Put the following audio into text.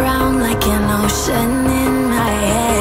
around like an ocean in my head.